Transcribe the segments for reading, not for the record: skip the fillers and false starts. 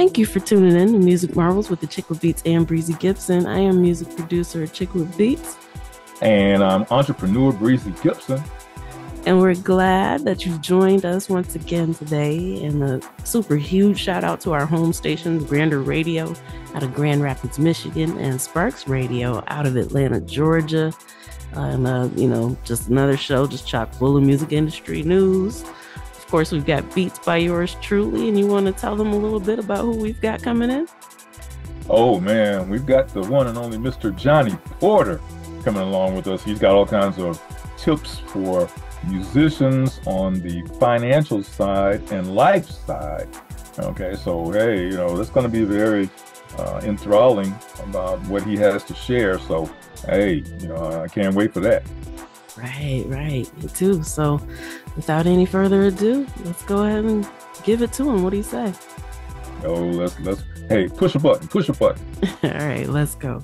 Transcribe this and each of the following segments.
Thank you for tuning in to Music Marvels with Achickwitbeatz and Breezy Gipson. I am music producer Achickwitbeatz. And I'm entrepreneur Breezy Gipson. And we're glad that you've joined us once again today. And a super huge shout out to our home stations, Grander Radio out of Grand Rapids, Michigan, and Sparks Radio out of Atlanta, Georgia. And, just another show just chock full of music industry news. Of course, we've got Beats by yours truly. And you want to tell them a little bit about who we've got coming in? Oh, man, we've got the one and only Mr. Johnny Porter coming along with us. He's got all kinds of tips for musicians on the financial side and life side. Okay, so hey, that's going to be very enthralling about what he has to share. So hey, I can't wait for that. Right, me too. So without any further ado, let's go ahead and give it to him. What do you say? Oh, let's hey, push a button. All right, let's go.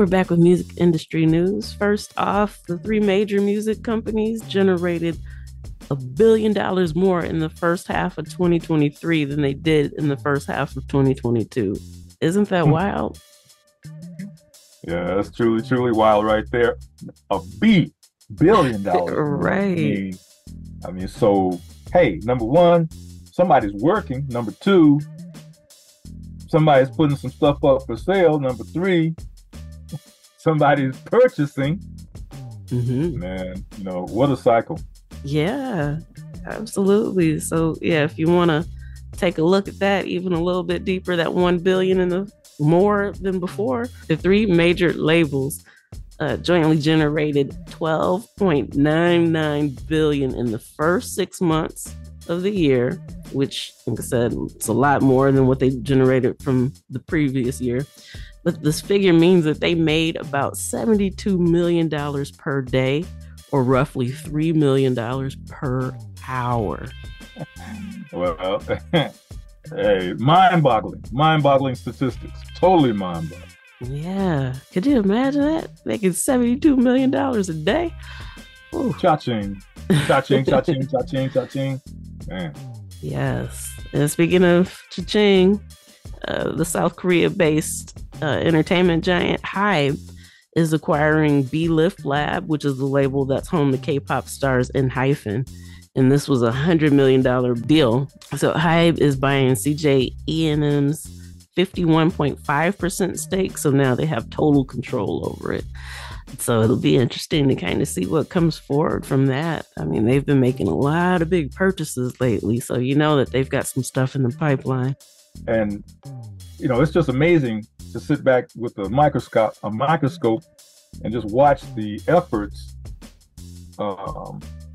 we're back with music industry news. First off, the three major music companies generated $1 billion more in the first half of 2023 than they did in the first half of 2022. Isn't that wild? Yeah, that's truly, truly wild right there. $1 billion. Right. I mean, so, hey, number one, somebody's working. Number two, somebody's putting some stuff up for sale. Number three, somebody's purchasing. Mm-hmm. Man, you know, what a cycle. Yeah, absolutely. So, yeah, if you want to take a look at that even a little bit deeper, that $1 billion and more than before, the three major labels jointly generated $12.99 billion in the first 6 months of the year, which, like I said, it's a lot more than what they generated from the previous year. But this figure means that they made about $72 million per day, or roughly $3 million per hour. Well, hey, mind-boggling statistics, totally mind-boggling. Yeah, could you imagine that? Making $72 million a day? Ooh. Cha-ching, cha-ching, cha-ching, cha-ching, cha-ching. Man. Yes, and speaking of cha-ching, the South Korea-based entertainment giant HYBE is acquiring BELIFT LAB, which is the label that's home to K-pop stars Enhypen. And this was $100 million deal. So HYBE is buying CJ E&M's 51.5% stake. So now they have total control over it. So it'll be interesting to kind of see what comes forward from that. I mean, they've been making a lot of big purchases lately, so you know that they've got some stuff in the pipeline. And you know, it's just amazing to sit back with a microscope, and just watch the efforts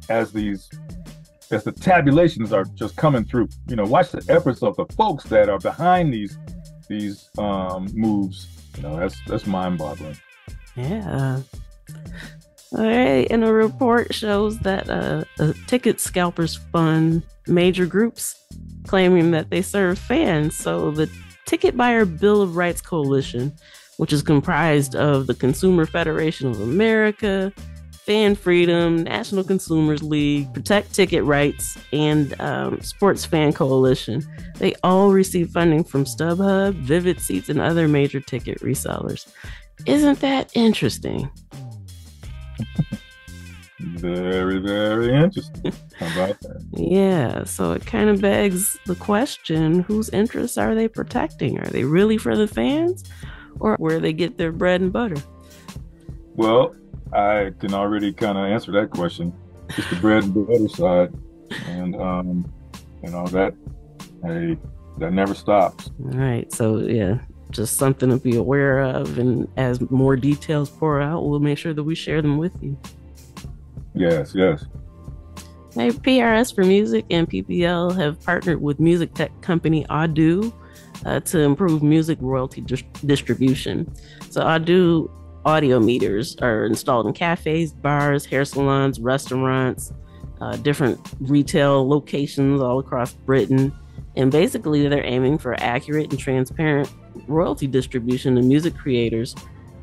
as the tabulations are just coming through. You know, watch the efforts of the folks that are behind these moves. You know, that's mind-boggling. Yeah. All right, and a report shows that a ticket scalpers fund major groups claiming that they serve fans. So the Ticket Buyer Bill of Rights Coalition, which is comprised of the Consumer Federation of America, Fan Freedom, National Consumers League, Protect Ticket Rights, and Sports Fan Coalition. They all receive funding from StubHub, Vivid Seats, and other major ticket resellers. Isn't that interesting? Very, very interesting. How about that? Yeah, so it kind of begs the question, whose interests are they protecting? Are they really for the fans, or where they get their bread and butter? Well, I can already kind of answer that question. It's the bread and butter side. And, you know, that never stops. All right, so, yeah. Just something to be aware of, and as more details pour out, we'll make sure that we share them with you. Yes. Hey, PRS for Music and PPL have partnered with music tech company Audu to improve music royalty distribution. So Audu audio meters are installed in cafes, bars, hair salons, restaurants, different retail locations all across Britain. And basically, they're aiming for accurate and transparent royalty distribution to music creators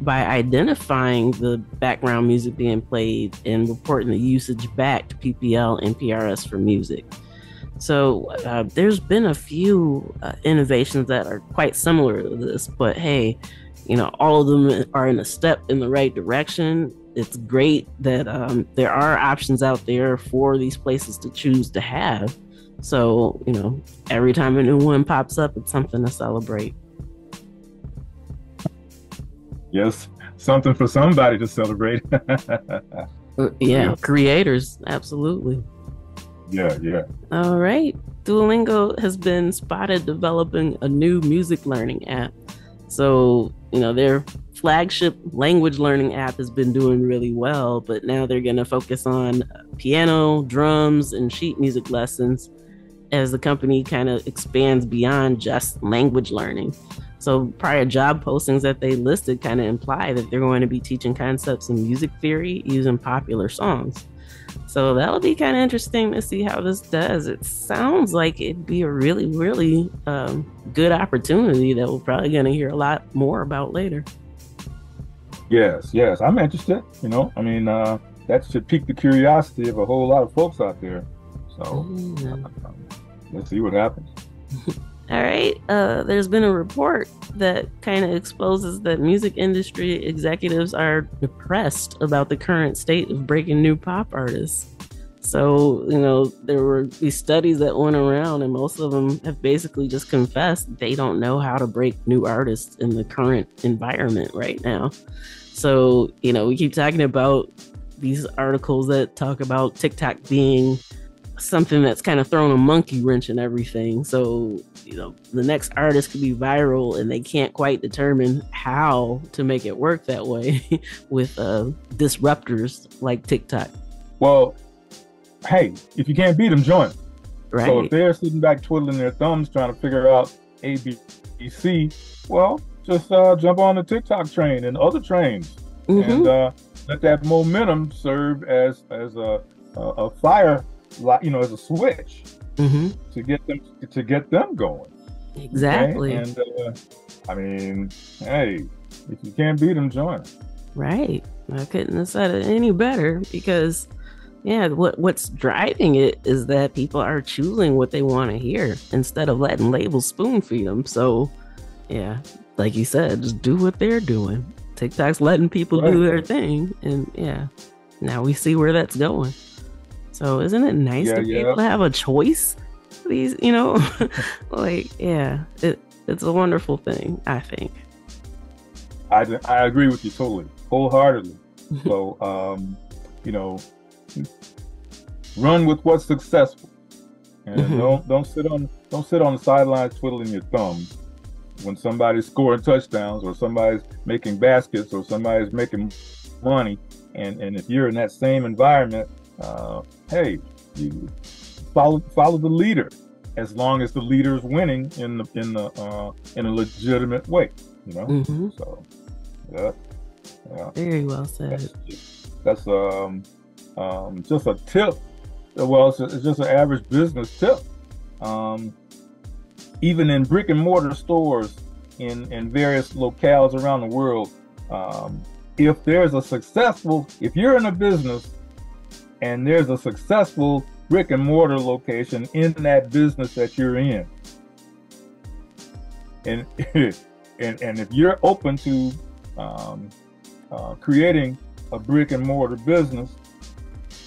by identifying the background music being played and reporting the usage back to PPL and PRS for Music. So there's been a few innovations that are quite similar to this, but hey, you know, all of them are in a step in the right direction. It's great that there are options out there for these places to choose to have. So, you know, every time a new one pops up, it's something to celebrate. Yes, something for somebody to celebrate. Yeah, creators, absolutely. Yeah. All right. Duolingo has been spotted developing a new music learning app. So, you know, their flagship language learning app has been doing really well, but now they're going to focus on piano, drums, and sheet music lessons as the company kind of expands beyond just language learning. So prior job postings that they listed kind of imply that they're going to be teaching concepts in music theory using popular songs. So that'll be kind of interesting to see how this does. It sounds like it'd be a really, really good opportunity that we're probably going to hear a lot more about later. Yes. I'm interested. You know, I mean, that should pique the curiosity of a whole lot of folks out there. So let's see what happens. All right. There's been a report that kind of exposes that music industry executives are depressed about the current state of breaking new pop artists. So, you know, there were these studies that went around, and most of them have basically just confessed they don't know how to break new artists in the current environment right now. So, you know, we keep talking about these articles that talk about TikTok being something that's kind of thrown a monkey wrench in everything. So, you know, the next artist could be viral and they can't quite determine how to make it work that way with disruptors like TikTok. Well, hey, if you can't beat them, join them. Right. So if they're sitting back twiddling their thumbs trying to figure out A, B, C, well, just jump on the TikTok train and other trains, and let that momentum serve as a fire, you know, as a switch to get them going. Exactly. Okay? And I mean, hey, if you can't beat them, join them. Right. I couldn't have said it any better because. Yeah, what's driving it is that people are choosing what they want to hear instead of letting labels spoon feed them. So, yeah, like you said, just do what they're doing. TikTok's letting people do their thing. And yeah, now we see where that's going. So isn't it nice that people have a choice? These, you know, like, yeah, it's a wonderful thing, I think. I agree with you totally, wholeheartedly. So, you know, run with what's successful, and don't sit on the sidelines twiddling your thumbs when somebody's scoring touchdowns or somebody's making baskets or somebody's making money. And if you're in that same environment, hey, you follow the leader as long as the leader is winning in a legitimate way. You know, so yeah, very well said. That's just a tip. Well, it's just an average business tip. Even in brick and mortar stores in various locales around the world, if there's a successful, if you're in a business and there's a successful brick and mortar location in that business that you're in, and if you're open to creating a brick and mortar business,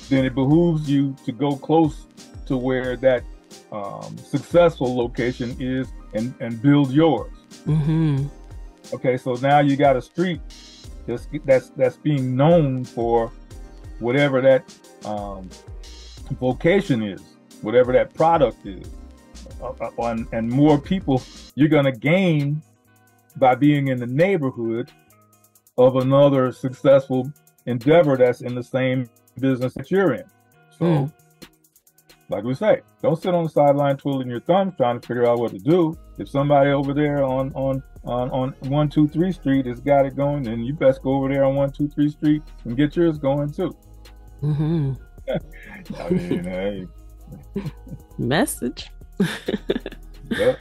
then it behooves you to go close to where that successful location is and build yours. Okay, so now you got a street that's being known for whatever that vocation is, whatever that product is, and more people you're gonna gain by being in the neighborhood of another successful endeavor that's in the same business that you're in. So like we say, don't sit on the sideline twiddling your thumbs trying to figure out what to do. If somebody over there on 123 Street has got it going, then you best go over there on 123 Street and get yours going too. I mean, hey. Message. Yep.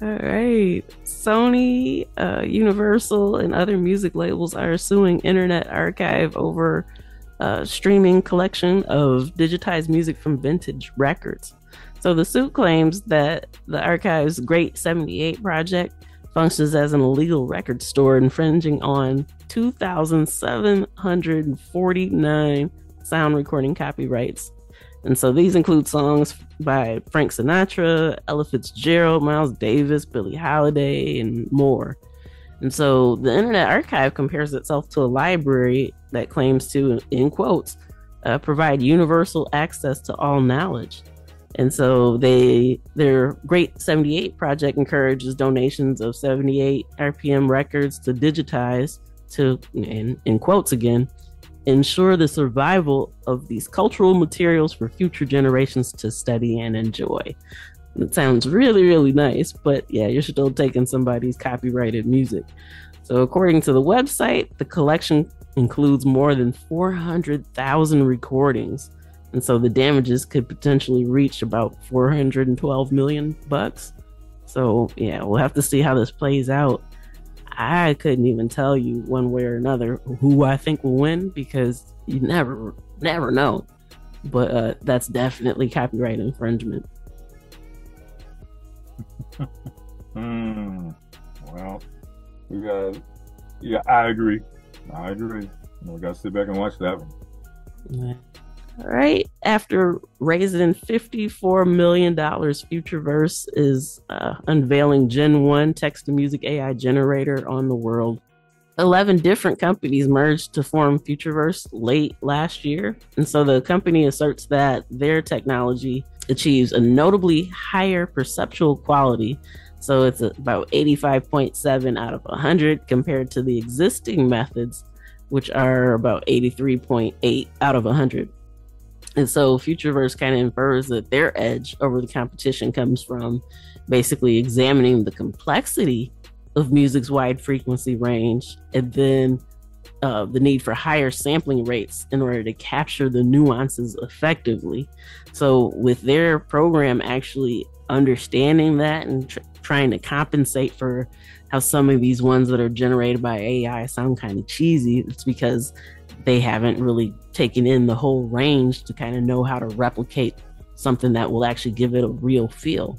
All right. Sony, Universal, and other music labels are suing Internet Archive over streaming collection of digitized music from vintage records. So the suit claims that the archive's Great 78 Project functions as an illegal record store, infringing on 2,749 sound recording copyrights. And so these include songs by Frank Sinatra, Ella Fitzgerald, Miles Davis, Billie Holiday, and more. And so the Internet Archive compares itself to a library that claims to, in quotes, provide universal access to all knowledge. And so their Great 78 Project encourages donations of 78 RPM records to digitize to, in quotes again, ensure the survival of these cultural materials for future generations to study and enjoy. It sounds really, really nice, but yeah, you're still taking somebody's copyrighted music. So according to the website, the collection includes more than 400,000 recordings. And so the damages could potentially reach about $412 million. So yeah, we'll have to see how this plays out. I couldn't even tell you one way or another who I think will win, because you never know. But that's definitely copyright infringement. Well, we got, yeah, I agree. We got to sit back and watch that one. Yeah. All right. After raising $54 million, Futureverse is unveiling Gen 1 text-to-music AI generator on the world. 11 different companies merged to form Futureverse late last year. And so the company asserts that their technology achieves a notably higher perceptual quality. So it's about 85.7 out of 100 compared to the existing methods, which are about 83.8 out of 100. And so Futureverse kind of infers that their edge over the competition comes from basically examining the complexity of music's wide frequency range, and then the need for higher sampling rates in order to capture the nuances effectively. So with their program actually understanding that and trying to compensate for how some of these ones that are generated by AI sound kind of cheesy, it's because they haven't really taken in the whole range to kind of know how to replicate something that will actually give it a real feel.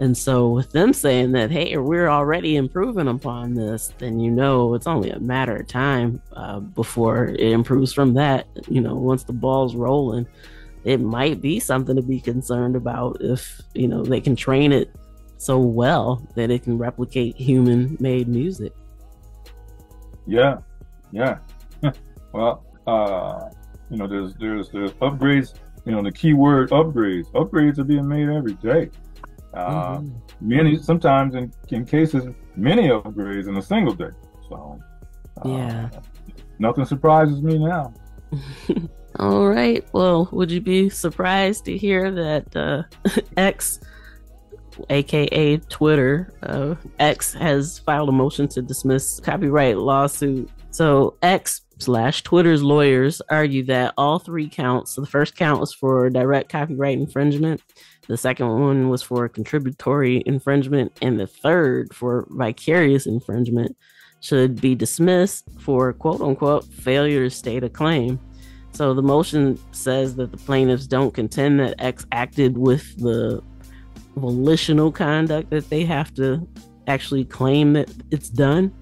And so with them saying that, hey, we're already improving upon this, then you know it's only a matter of time before it improves from that. You know, once the ball's rolling, it might be something to be concerned about if, you know, they can train it so well that it can replicate human-made music. Yeah, yeah. Well, you know, there's upgrades. You know, the key word upgrades. Upgrades are being made every day. Sometimes in cases, many upgrades in a single day. So, yeah, nothing surprises me now. All right. Well, would you be surprised to hear that X, aka Twitter, X has filed a motion to dismiss copyright lawsuit? So X/Twitter's lawyers argue that all three counts, so the first count was for direct copyright infringement, the second one was for contributory infringement, and the third for vicarious infringement, should be dismissed for quote-unquote failure to state a claim. So the motion says that the plaintiffs don't contend that X acted with the volitional conduct that they have to actually claim that it's done.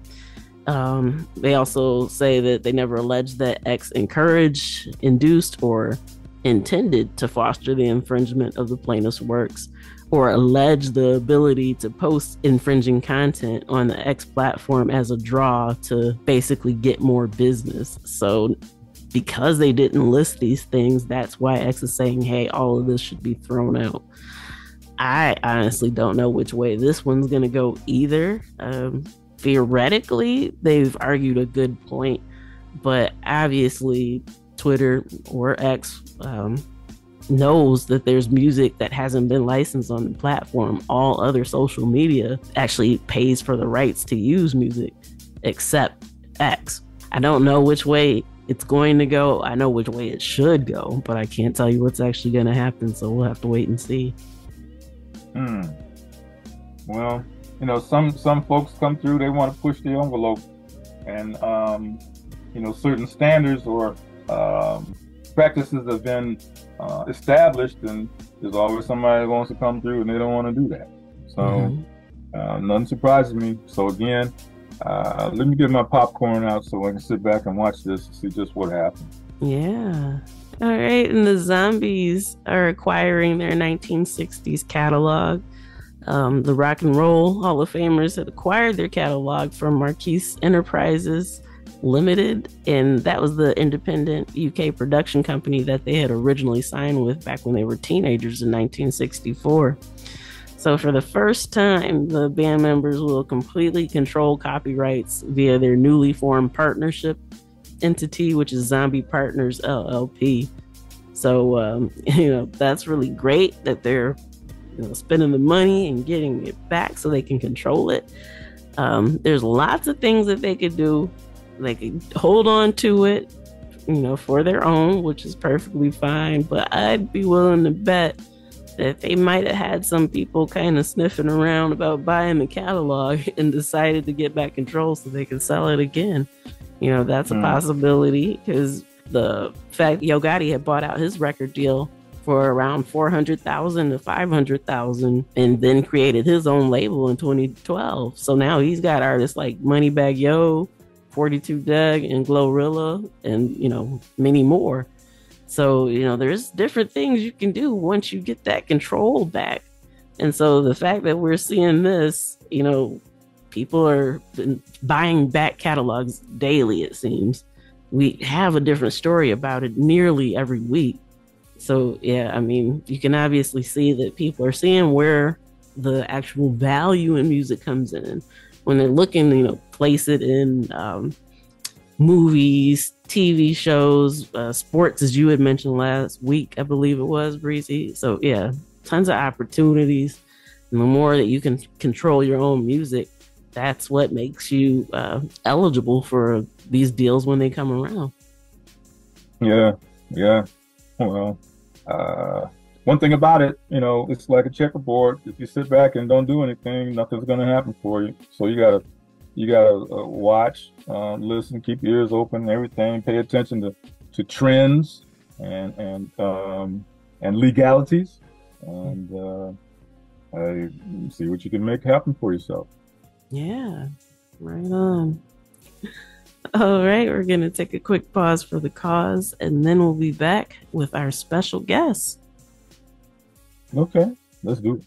They also say that they never alleged that X encouraged, induced, or intended to foster the infringement of the plaintiff's works, or allege the ability to post infringing content on the X platform as a draw to basically get more business. So because they didn't list these things, that's why X is saying, hey, all of this should be thrown out. I honestly don't know which way this one's going to go either. Theoretically, they've argued a good point, but obviously Twitter or X knows that there's music that hasn't been licensed on the platform. All other social media actually pays for the rights to use music except X. I don't know which way it's going to go. I know which way it should go, but I can't tell you what's actually going to happen, so we'll have to wait and see. Well, you know, some folks come through, they want to push the envelope, and, you know, certain standards or practices have been established, and there's always somebody that wants to come through and they don't want to do that. So nothing surprises me. So again, let me get my popcorn out so I can sit back and watch this and see just what happens. Yeah. All right. And the Zombies are acquiring their 1960s catalog. The Rock and Roll Hall of Famers had acquired their catalog from Marquise Enterprises Limited, and that was the independent UK production company that they had originally signed with back when they were teenagers in 1964. So for the first time, the band members will completely control copyrights via their newly formed partnership entity, which is Zombie Partners LLP. So, you know, that's really great that they're spending the money and getting it back so they can control it. There's lots of things that they could do. They could hold on to it, you know, for their own, which is perfectly fine. But I'd be willing to bet that they might have had some people kind of sniffing around about buying the catalog and decided to get back control so they can sell it again. You know, that's a possibility, because the fact Yo Gotti had bought out his record deal for around $400,000 to $500,000 and then created his own label in 2012. So now he's got artists like Moneybagg Yo, 42 Doug, and Glorilla, and, you know, many more. So, you know, there's different things you can do once you get that control back. And so the fact that we're seeing this, you know, people are buying back catalogs daily, it seems. We have a different story about it nearly every week. So, yeah, I mean, you can obviously see that people are seeing where the actual value in music comes in when they're looking, you know, place it in movies, TV shows, sports, as you had mentioned last week, I believe it was, Breezy. So, yeah, tons of opportunities. And the more that you can control your own music, that's what makes you eligible for these deals when they come around. Yeah, yeah. Well, one thing about it, you know, it's like a checkerboard. If you sit back and don't do anything, nothing's going to happen for you. So you gotta watch, listen, keep your ears open, everything. Pay attention to trends and legalities, and see what you can make happen for yourself. Yeah, right on. All right, we're going to take a quick pause for the cause, and then we'll be back with our special guest. Okay, let's do it.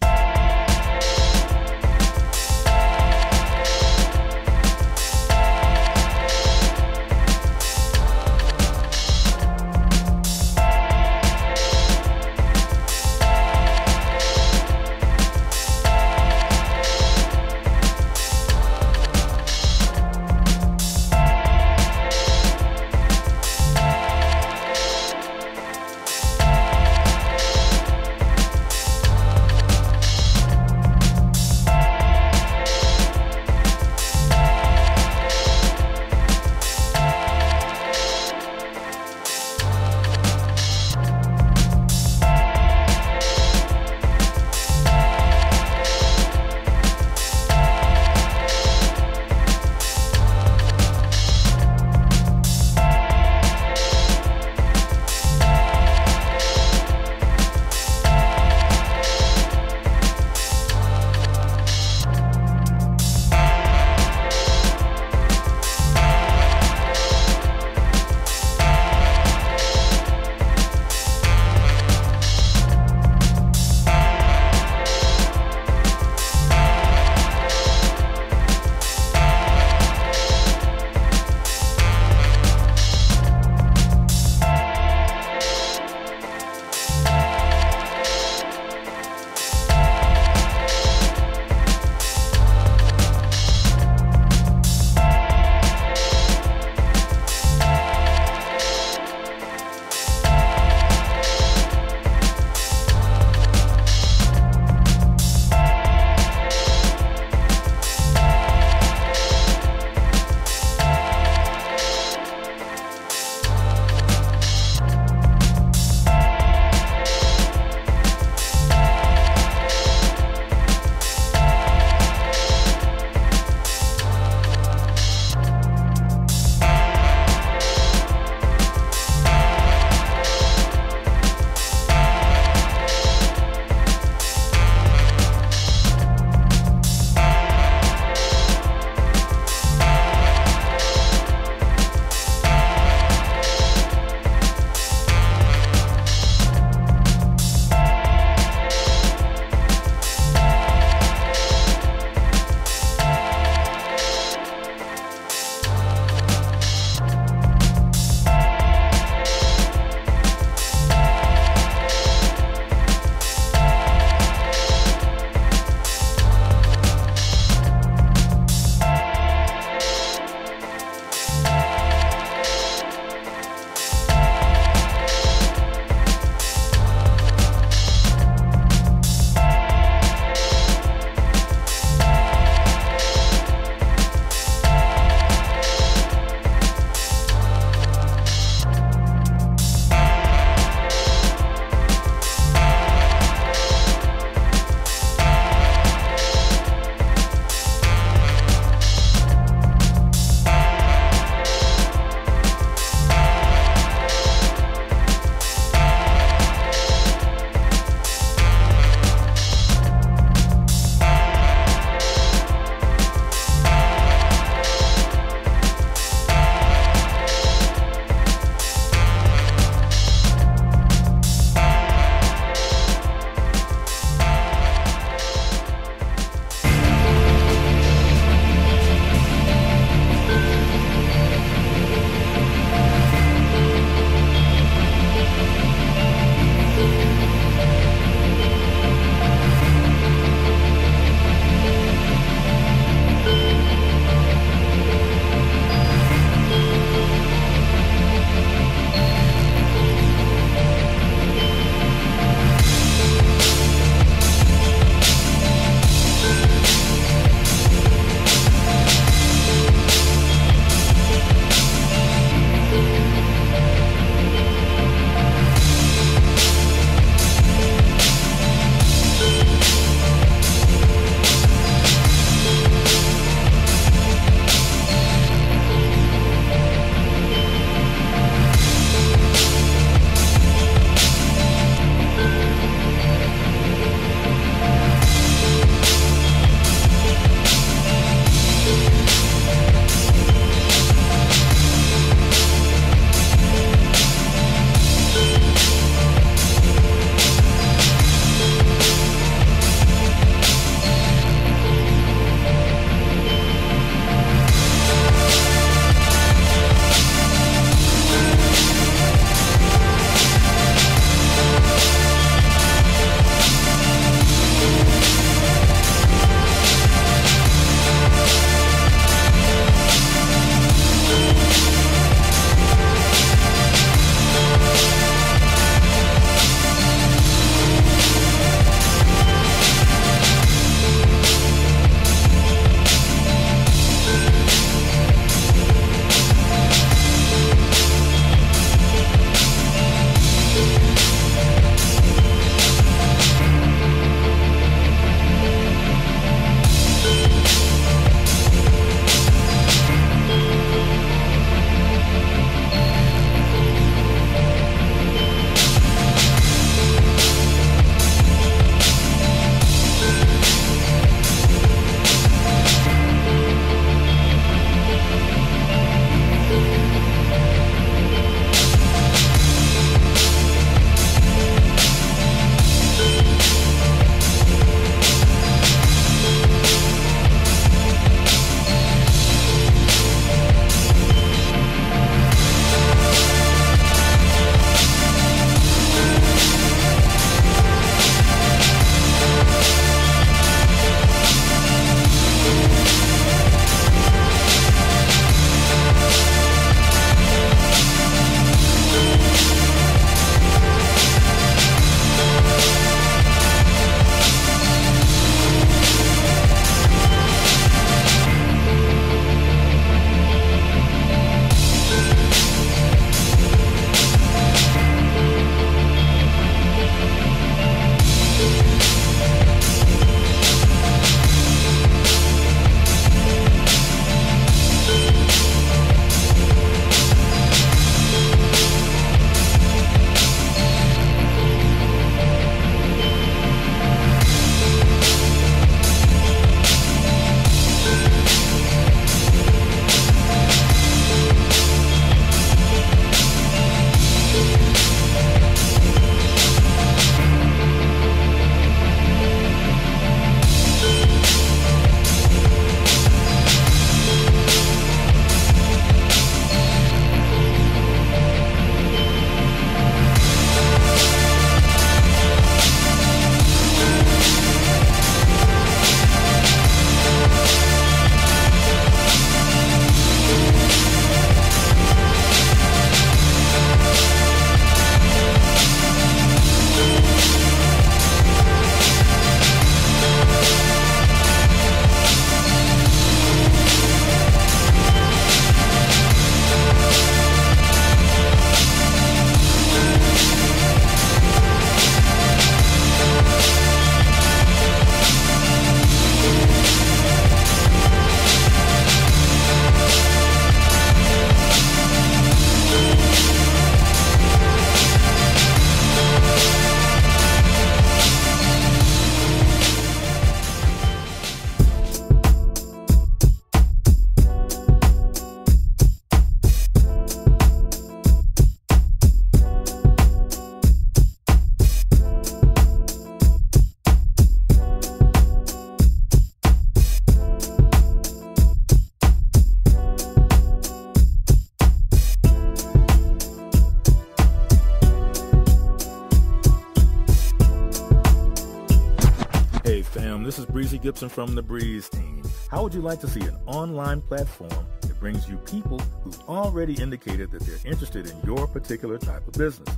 Hey fam, this is Breezy Gipson from the Breeze team. How would you like to see an online platform that brings you people who've already indicated that they're interested in your particular type of business?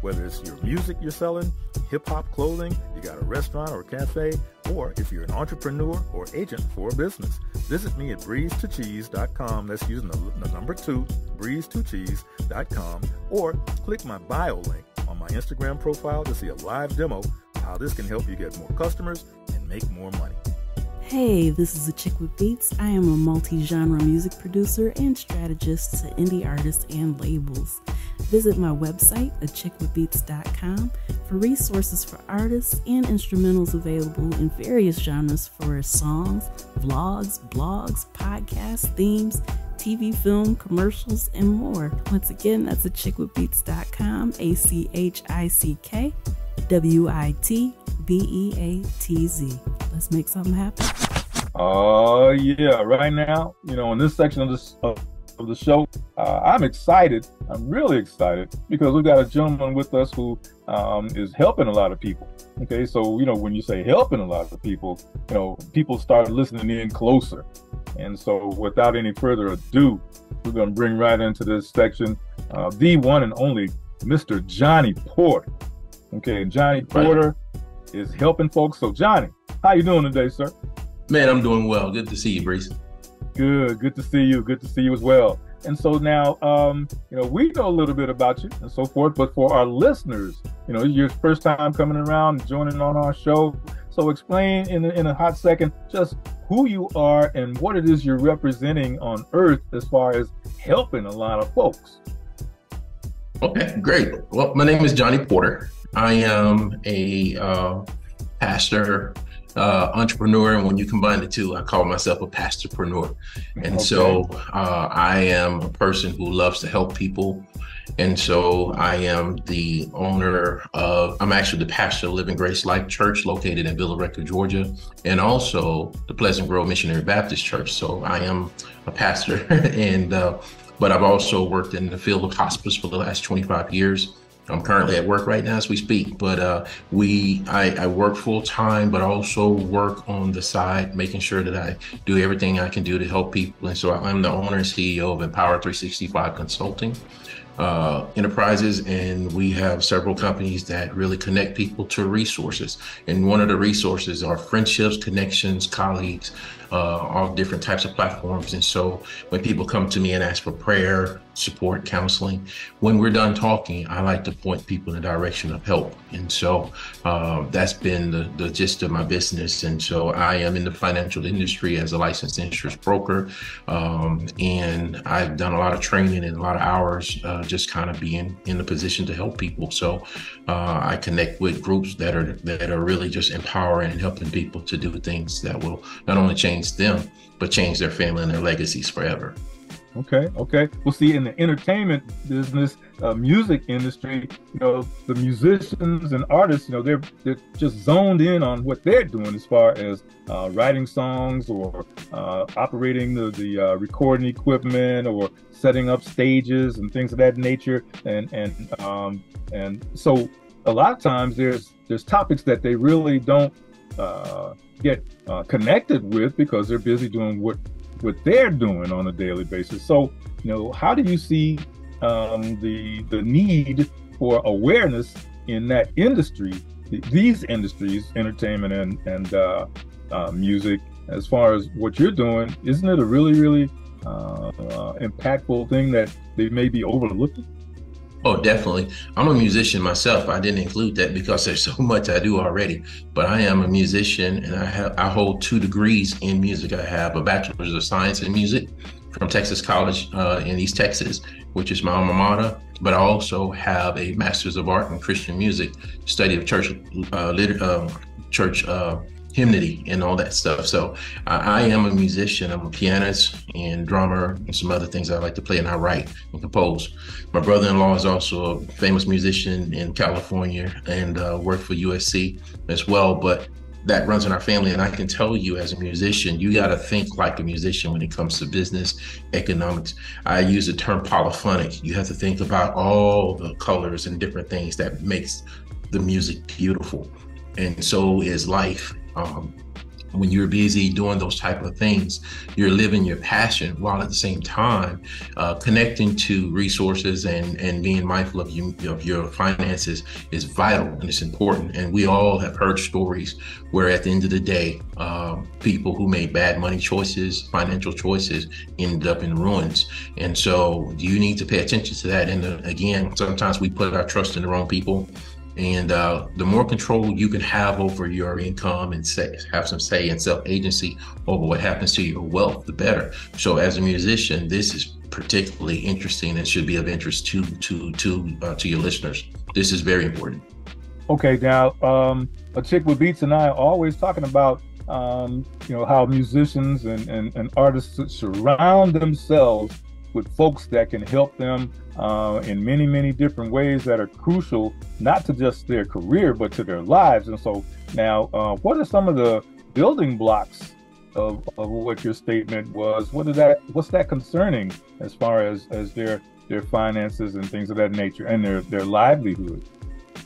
Whether it's your music you're selling, hip-hop clothing, you got a restaurant or a cafe, or if you're an entrepreneur or agent for a business. Visit me at breeze2cheese.com. That's using the number 2, breeze2cheese.com, or click my bio link on my Instagram profile to see a live demo of how this can help you get more customers and make more money. Hey, this is Achickwitbeatz. I am a multi-genre music producer and strategist to indie artists and labels. Visit my website, achickwitbeatz.com, for resources for artists and instrumentals available in various genres for songs, vlogs, blogs, podcasts, themes, TV, film, commercials, and more. Once again, that's achickwitbeatz.com, Achickwitbeatz. Let's make something happen. Oh, yeah. Right now, you know, in this section of this the show, I'm excited. I'm really excited because we've got a gentleman with us who is helping a lot of people. Okay, so you know, when you say helping a lot of people, you know, people start listening in closer. And so without any further ado, we're going to bring right into this section the one and only Mr. Johnny Porter. Okay, Johnny Porter is helping folks. So Johnny, how you doing today, sir? Man, I'm doing well. Good to see you, Breeze. Good to see you. Good to see you as well. And so now, you know, we know a little bit about you and so forth, but for our listeners, you know, your first time coming around, joining on our show. So explain in a hot second just who you are and what it is you're representing on earth as far as helping a lot of folks. Okay, great. Well, my name is Johnny Porter. I am a pastor, entrepreneur, and when you combine the two, I call myself a pastorpreneur. And so I am a person who loves to help people. And so I am the owner of, I'm actually the pastor of Living Grace Life Church located in Villa Rica, Georgia, and also the Pleasant Grove Missionary Baptist Church. So I am a pastor, and but I've also worked in the field of hospice for the last 25 years. I'm currently at work right now as we speak, but I work full time, but also work on the side, making sure that I do everything I can do to help people. And so I'm the owner and CEO of Empower 365 Consulting Enterprises, and we have several companies that really connect people to resources. And one of the resources are friendships, connections, colleagues, all different types of platforms. And so when people come to me and ask for prayer, support, counseling, when we're done talking, I like to point people in the direction of help. And so that's been the gist of my business. And so I am in the financial industry as a licensed insurance broker. And I've done a lot of training and a lot of hours just kind of being in the position to help people. So I connect with groups that are really just empowering and helping people to do things that will not only change them, but change their family and their legacies forever. Okay, okay. Well, see, in the entertainment business, music industry, you know, the musicians and artists, you know, they're just zoned in on what they're doing as far as writing songs or operating the recording equipment or setting up stages and things of that nature. And so a lot of times there's topics that they really don't get connected with because they're busy doing what they're doing on a daily basis. So, you know, how do you see the need for awareness in that industry, these industries, entertainment and music, as far as what you're doing? Isn't it a really, really impactful thing that they may be overlooking? Oh, definitely. I'm a musician myself. I didn't include that because there's so much I do already, but I am a musician, and I hold 2 degrees in music. I have a bachelor's of science in music from Texas College in East Texas, which is my alma mater, but I also have a master's of art in Christian music, study of church, hymnody and all that stuff. So I am a musician. I'm a pianist and drummer and some other things I like to play, and I write and compose. My brother-in-law is also a famous musician in California and worked for USC as well, but that runs in our family. And I can tell you, as a musician, you got to think like a musician when it comes to business, economics. I use the term polyphonic. You have to think about all the colors and different things that makes the music beautiful. and so is life. When you're busy doing those type of things, you're living your passion while at the same time connecting to resources and being mindful of your finances is vital and it's important. And we all have heard stories where at the end of the day, people who made bad money choices, financial choices, ended up in ruins. And so you need to pay attention to that. And again, sometimes we put our trust in the wrong people. And the more control you can have over your income and have some say and self-agency over what happens to your wealth, the better. So as a musician, this is particularly interesting and should be of interest to your listeners. This is very important. Okay, now, Achickwitbeatz and I are always talking about, how musicians and artists surround themselves with folks that can help them in many, many different ways that are crucial, not to just their career, but to their lives. And so now, what are some of the building blocks of what your statement was? What's that concerning as far as their finances and things of that nature and their livelihood?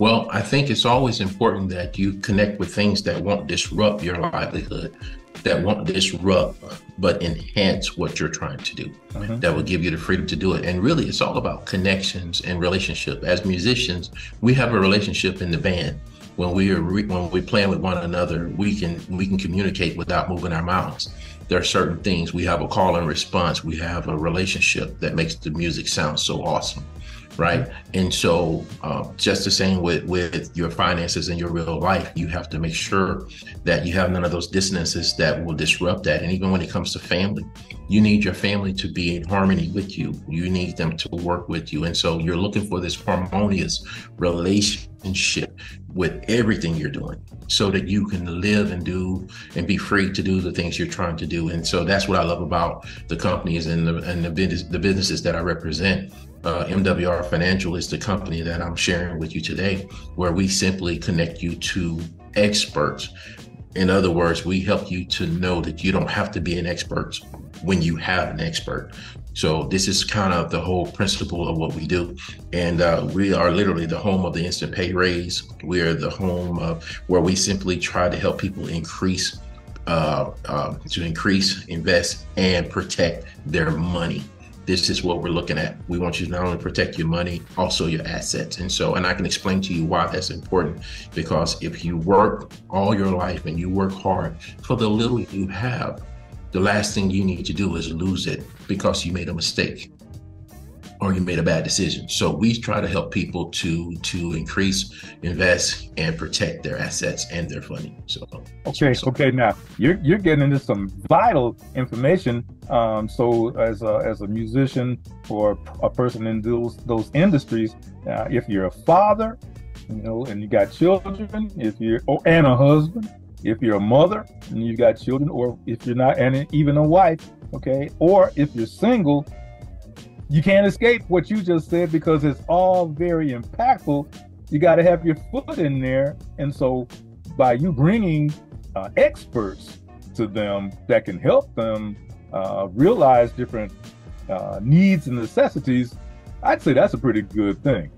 Well, I think it's always important that you connect with things that won't disrupt your livelihood, that won't disrupt, but enhance what you're trying to do. Mm-hmm. That will give you the freedom to do it. And really, it's all about connections and relationship. As musicians, we have a relationship in the band. When we're playing with one another, we can communicate without moving our mouths. There are certain things. We have a call and response. We have a relationship that makes the music sound so awesome. Right. And so just the same with your finances and your real life, you have to make sure that you have none of those dissonances that will disrupt that. And even when it comes to family, you need your family to be in harmony with you. You need them to work with you. And so you're looking for this harmonious relationship with everything you're doing so that you can live and do and be free to do the things you're trying to do. And so that's what I love about the companies and the businesses that I represent. MWR Financial is the company that I'm sharing with you today, where we simply connect you to experts. In other words, we help you to know that you don't have to be an expert when you have an expert. So this is kind of the whole principle of what we do. And we are literally the home of the instant pay raise. We are the home of where we simply try to help people increase, invest, and protect their money. This is what we're looking at. We want you to not only protect your money, also your assets. And so, and I can explain to you why that's important, because if you work all your life and you work hard for the little you have, the last thing you need to do is lose it because you made a mistake or you made a bad decision. So we try to help people to increase, invest, and protect their assets and their funding. Okay. Now you're getting into some vital information. So as a musician or a person in those industries, if you're a father, and you got children, and a husband, if you're a mother and you got children, or if you're not, and even a wife, okay, or if you're single. You can't escape what you just said because it's all very impactful. You got to have your foot in there. And so by you bringing experts to them that can help them realize different needs and necessities, I'd say that's a pretty good thing.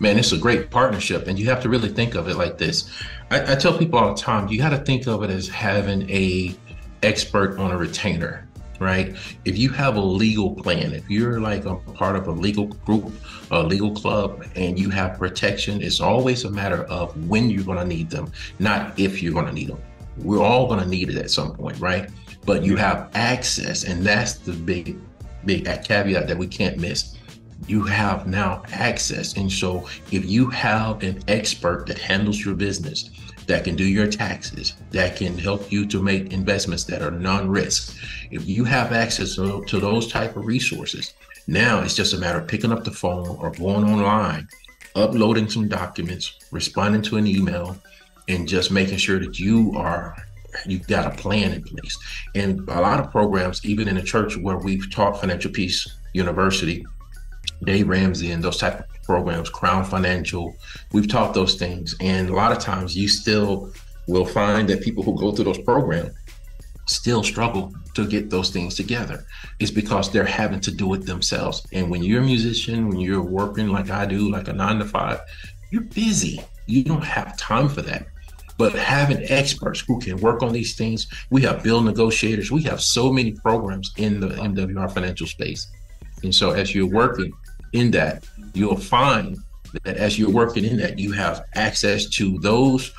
Man, it's a great partnership. And you have to really think of it like this. I tell people all the time, you got to think of it as having an expert on a retainer. Right? If you have a legal plan, if you're like a part of a legal group, a legal club, and you have protection, it's always a matter of when you're going to need them, not if you're going to need them. We're all going to need it at some point, right? But you have access, and that's the big caveat that we can't miss. You have now access. And so if you have an expert that handles your business, that can do your taxes, that can help you to make investments that are non-risk. If you have access to those type of resources, now it's just a matter of picking up the phone or going online, uploading some documents, responding to an email, and just making sure that you've got a plan in place. And a lot of programs, even in the church where we've taught Financial Peace University, Dave Ramsey and those type of programs, Crown Financial, we've taught those things. And a lot of times you still will find that people who go through those programs still struggle to get those things together. It's because they're having to do it themselves. And when you're a musician, when you're working like I do, like a 9-to-5, you're busy. You don't have time for that. But having experts who can work on these things, we have bill negotiators, we have so many programs in the MWR financial space. And so as you're working in that, you'll find that as you're working in that, you have access to those,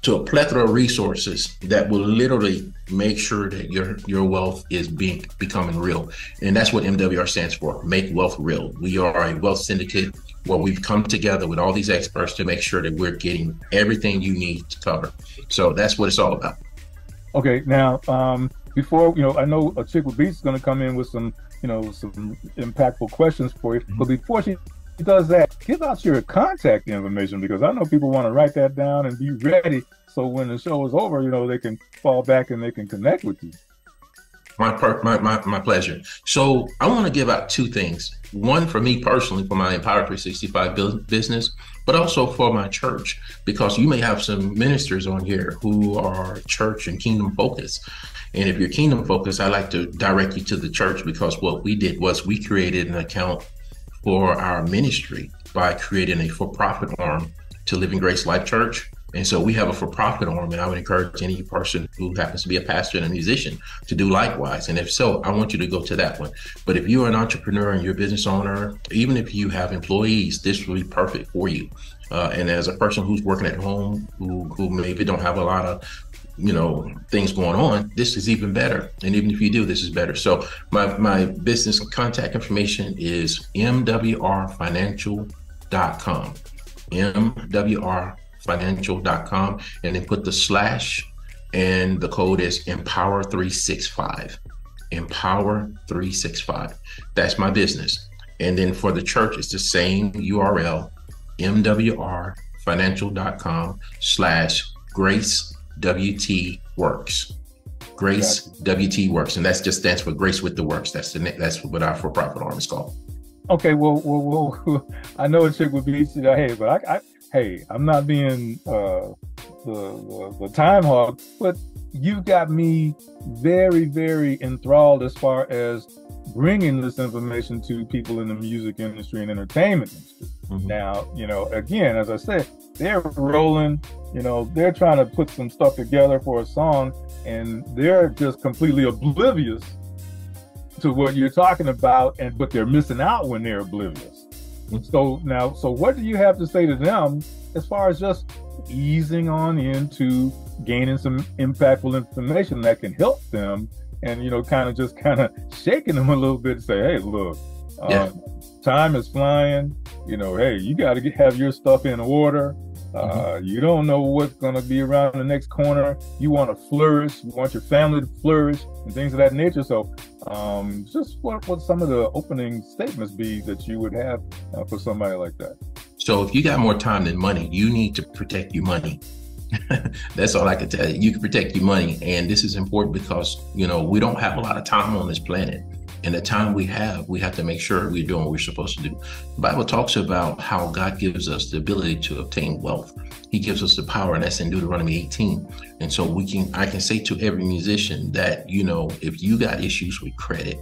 to a plethora of resources that will literally make sure that your wealth is becoming real. And that's what MWR stands for, Make Wealth Real. We are a wealth syndicate where we've come together with all these experts to make sure that we're getting everything you need to cover. So that's what it's all about. Okay, now, before, I know Achickwitbeatz is gonna come in with some, some impactful questions for you, but before she does that, give out your contact information, because I know people want to write that down and be ready so when the show is over, they can fall back and they can connect with you. My pleasure. So I want to give out two things. One for me personally, for my Empower 365 business, but also for my church, because you may have some ministers on here who are church and kingdom focused. And if you're kingdom focused, I like to direct you to the church, because what we did was we created an account for our ministry by creating a for-profit arm to Living Grace Life Church. And so we have a for-profit arm, and I would encourage any person who happens to be a pastor and a musician to do likewise. And if so, I want you to go to that one. But if you're an entrepreneur and you're a business owner, even if you have employees, this will be perfect for you. And as a person who's working at home, who maybe don't have a lot of things going on, this is even better. And even if you do, this is better. So my business contact information is mwrfinancial.com, mwrfinancial.com, and then put the / and the code is Empower365, Empower365. That's my business. And then for the church, it's the same URL, mwrfinancial.com / Grace WT Works. Grace WT Works, and that's just stands for Grace with the Works. That's what our for-profit arm is called. Okay, well, I know a chick would be hey, but I'm not being the time hog, but you got me very, very enthralled as far as bringing this information to people in the music industry and entertainment industry. Now, again, as I said, they're rolling, they're trying to put some stuff together for a song, and they're just completely oblivious to what you're talking about, but they're missing out when they're oblivious. So now, what do you have to say to them as far as just easing on into gaining some impactful information that can help them, and kind of shaking them a little bit and say, hey, look, time is flying, hey, you got to have your stuff in order. You don't know what's going to be around the next corner. You want to flourish. You want your family to flourish and things of that nature. So just what would some of the opening statements be that you would have for somebody like that? So if you got more time than money, you need to protect your money. That's all I can tell you. You can protect your money. And this is important because, we don't have a lot of time on this planet. And the time we have to make sure we're doing what we're supposed to do. The Bible talks about how God gives us the ability to obtain wealth. He gives us the power, and that's in Deuteronomy 18. And so I can say to every musician that, if you got issues with credit,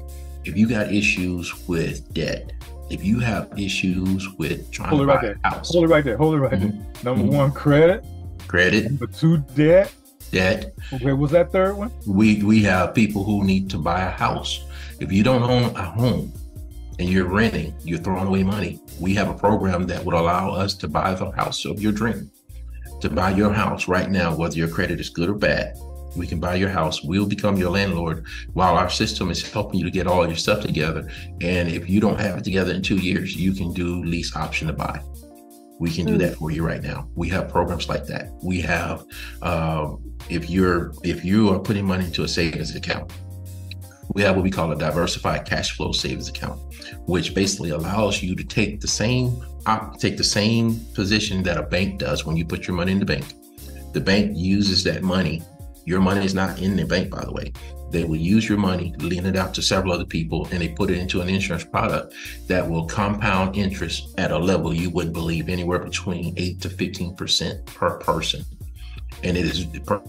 if you got issues with debt, if you have issues with trying to buy a house. Hold it right there, hold it right there. Number one, credit. Number two, debt. Okay, was that third one? We have people who need to buy a house. If you don't own a home and you're renting, you're throwing away money. We have a program that would allow us to buy the house of your dream, to buy your house right now, whether your credit is good or bad. We can buy your house. We'll become your landlord while our system is helping you to get all your stuff together. And if you don't have it together in 2 years, you can do lease option to buy. We can do that for you right now. We have programs like that. We have, if you are putting money into a savings account, we have what we call a diversified cash flow savings account, which basically allows you to take the same position that a bank does when you put your money in the bank. The bank uses that money. Your money is not in the bank, by the way. They will use your money, lend it out to several other people, and they put it into an insurance product that will compound interest at a level you wouldn't believe, anywhere between 8 to 15% per person. And it is per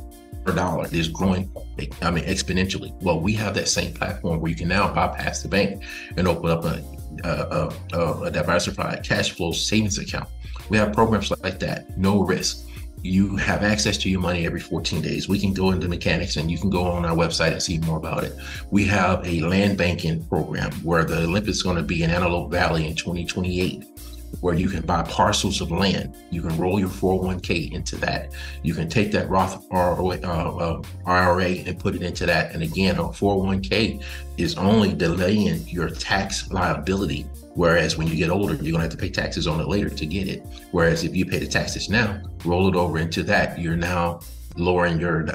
dollar. It is growing, exponentially. Well, we have that same platform where you can now bypass the bank and open up a diversified cash flow savings account. We have programs like that, no risk. You have access to your money every 14 days. We can go into mechanics and you can go on our website and see more about it. We have a land banking program where the Olympics is going to be in Antelope Valley in 2028, where you can buy parcels of land. You can roll your 401k into that. You can take that Roth IRA and put it into that. And again, a 401k is only delaying your tax liability. Whereas when you get older, you're gonna have to pay taxes on it later to get it. Whereas if you pay the taxes now, roll it over into that, you're now lowering your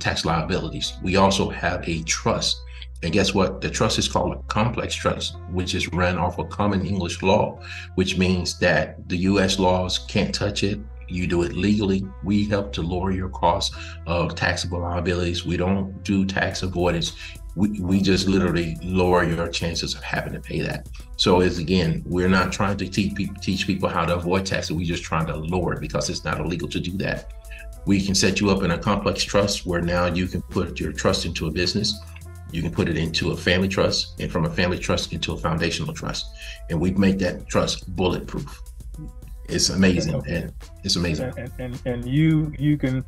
tax liabilities. We also have a trust. And guess what? The trust is called a complex trust, which is run off of common English law, which means that the US laws can't touch it. You do it legally. We help to lower your cost of taxable liabilities. We don't do tax avoidance. We just literally lower your chances of having to pay that. So it's, again, we're not trying to teach people how to avoid taxes. We're just trying to lower it because it's not illegal to do that. We can set you up in a complex trust where now you can put your trust into a business. You can put it into a family trust, and from a family trust into a foundational trust. And we make that trust bulletproof. It's amazing. And it's amazing. And you can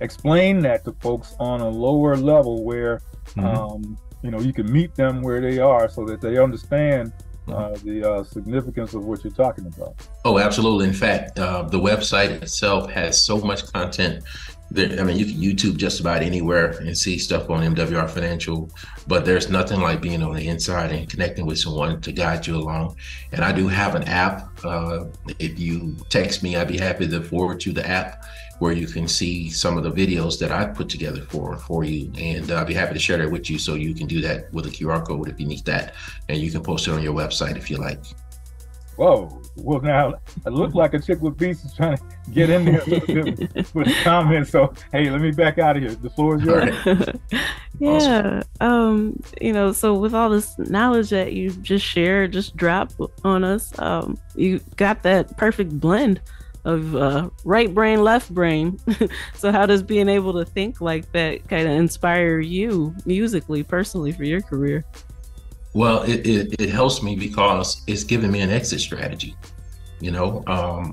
explain that to folks on a lower level where you know, you can meet them where they are so that they understand the significance of what you're talking about. Oh, absolutely. In fact, the website itself has so much content. I mean, you can YouTube just about anywhere and see stuff on MWR Financial, but there's nothing like being on the inside and connecting with someone to guide you along. And I do have an app. If you text me, I'd be happy to forward you the app where you can see some of the videos that I put together for you. And I'd be happy to share that with you. So you can do that with a QR code if you need that. And you can post it on your website if you like. Whoa, well now, it looked like Achickwitbeatz is trying to get in there with the comments, so hey, let me back out of here. The floor is yours. Right. Yeah, awesome. You know, so with all this knowledge that you just shared, just dropped on us, you got that perfect blend of right brain, left brain. So how does being able to think like that kind of inspire you musically, personally, for your career? Well, it helps me because it's given me an exit strategy. You know,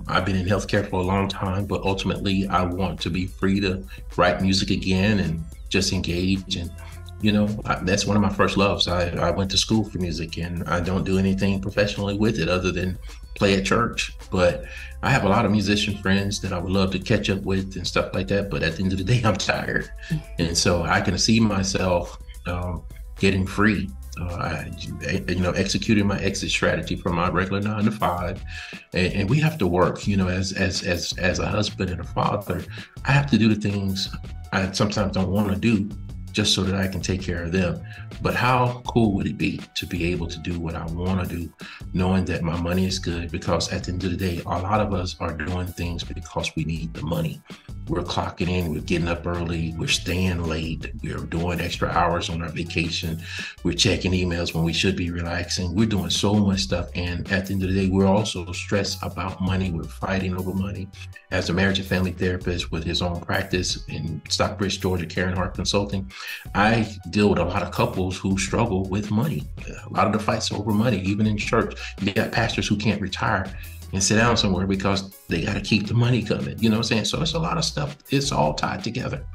I've been in healthcare for a long time, but ultimately I want to be free to write music again and just engage. And, you know, that's one of my first loves. I went to school for music and I don't do anything professionally with it other than play at church. But I have a lot of musician friends that I would love to catch up with and stuff like that. But at the end of the day, I'm tired. And so I can see myself getting free. You know, executing my exit strategy from my regular 9 to 5, and we have to work. You know, as a husband and a father, I have to do the things I sometimes don't want to do, just so that I can take care of them. But how cool would it be to be able to do what I want to do, knowing that my money is good? Because at the end of the day, a lot of us are doing things because we need the money. We're clocking in, we're getting up early, we're staying late, we're doing extra hours on our vacation, we're checking emails when we should be relaxing. We're doing so much stuff. And at the end of the day, we're also stressed about money. We're fighting over money. As a marriage and family therapist with his own practice in Stockbridge, Georgia, Karen Hart Consulting, I deal with a lot of couples who struggle with money. A lot of the fights over money, even in church. You got pastors who can't retire and sit down somewhere because they got to keep the money coming. You know what I'm saying? So it's a lot of stuff. It's all tied together.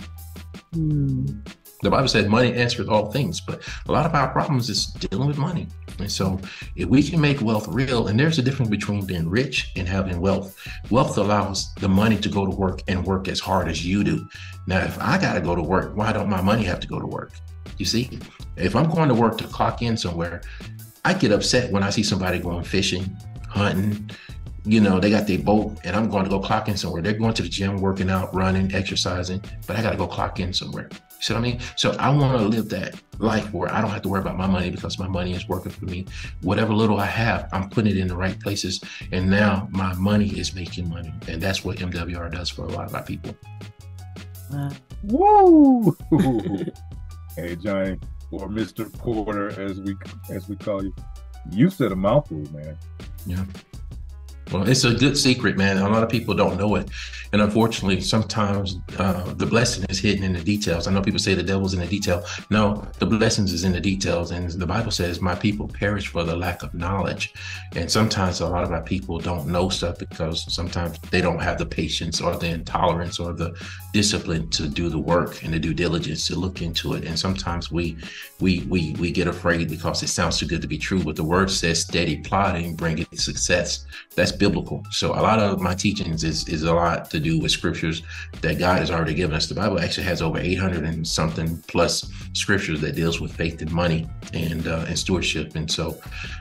Mm. The Bible said money answers all things, but a lot of our problems is dealing with money. And so if we can make wealth real, and there's a difference between being rich and having wealth. Wealth allows the money to go to work and work as hard as you do. Now, if I got to go to work, why don't my money have to go to work? You see, if I'm going to work to clock in somewhere, I get upset when I see somebody going fishing, hunting. You know, they got their boat and I'm going to go clock in somewhere. They're going to the gym, working out, running, exercising, but I got to go clock in somewhere. You see what I mean? So I want to live that life where I don't have to worry about my money because my money is working for me. Whatever little I have, I'm putting it in the right places. And now my money is making money. And that's what MWR does for a lot of our people. Woo! Hey, Johnny, or Mr. Porter, as we call you. You said a mouthful, man. Yeah. Well, it's a good secret, man. A lot of people don't know it. And unfortunately, sometimes the blessing is hidden in the details. I know people say the devil's in the detail. No, the blessings is in the details. And the Bible says, my people perish for the lack of knowledge. And sometimes a lot of our people don't know stuff because sometimes they don't have the patience or the intolerance or the discipline to do the work and the due diligence to look into it. And sometimes we get afraid because it sounds too good to be true. But the word says steady plotting bringeth success. That's biblical. So a lot of my teachings is a lot to do with scriptures that God has already given us. The Bible actually has over 800 and something plus scriptures that deals with faith and money and stewardship. And so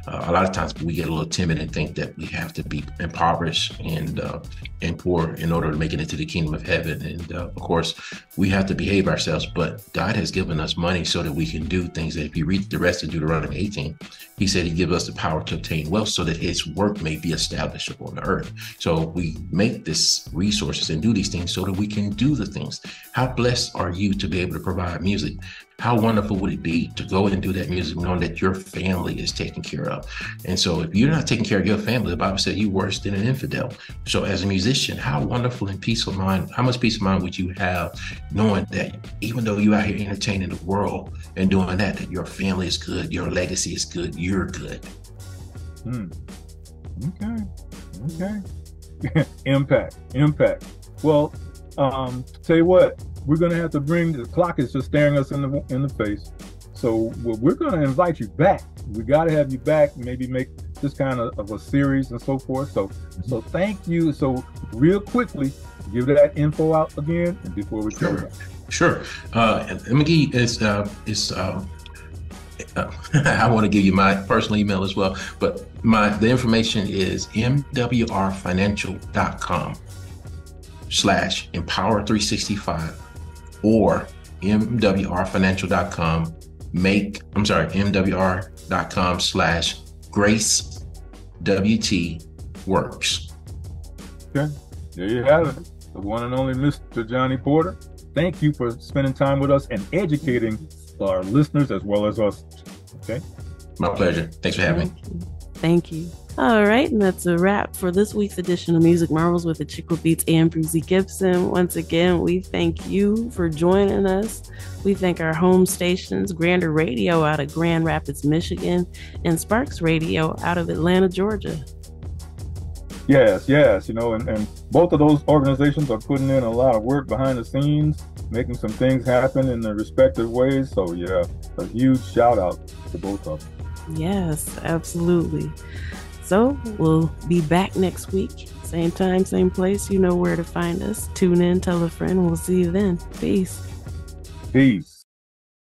a lot of times we get a little timid and think that we have to be impoverished and poor in order to make it into the kingdom of heaven. And of course, we have to behave ourselves, but God has given us money so that we can do things that if you read the rest of Deuteronomy 18, he said he gives us the power to obtain wealth so that his work may be established on the earth. So we make this resources and do these things so that we can do the things. How blessed are you to be able to provide music? How wonderful would it be to go and do that music knowing that your family is taken care of? And so if you're not taking care of your family, the Bible said you're worse than an infidel. So as a musician, how wonderful and peace of mind, how much peace of mind would you have knowing that even though you're out here entertaining the world and doing that, that your family is good, your legacy is good, you're good. Okay. Impact. Well, tell you what, we're going to have to bring the clock is just staring us in the face. So we're going to invite you back. We got to have you back, maybe make this kind of a series and so forth. So thank you. So real quickly, give that info out again and before we go. Sure. Let me give you, I want to give you my personal email as well, but the information is mwrfinancial.com/empower365 or mwr.com/gracewtworks. Okay, there you have it. The one and only Mr. Johnny Porter. Thank you for spending time with us and educating our listeners as well as us. Okay. My pleasure. Thanks for having me. Thank you. All right, and that's a wrap for this week's edition of Music Marvels with Achickwitbeatz and Breezy Gipson. Once again, we thank you for joining us. We thank our home stations, Grander Radio out of Grand Rapids, Michigan, and Sparks Radio out of Atlanta, Georgia. Yes, and both of those organizations are putting in a lot of work behind the scenes, making some things happen in their respective ways. So yeah, a huge shout out to both of them. Yes, absolutely. So we'll be back next week. Same time, same place. You know where to find us. Tune in, tell a friend, and we'll see you then. Peace.